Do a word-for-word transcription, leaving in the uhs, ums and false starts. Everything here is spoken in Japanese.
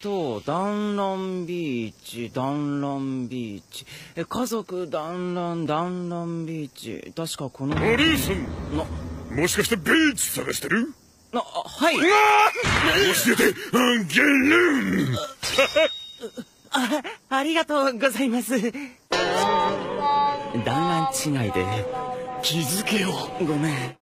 と、ダンランビーチ、ダンランビーチ。え、家族、ダンラン、ダンランビーチ。確かこの。おリーさんな、もしかしてビーチ探してる？な、はい。うわ教えて、ゲルーンあ、ありがとうございます。ダンラン違いで、気づけよ。ごめん。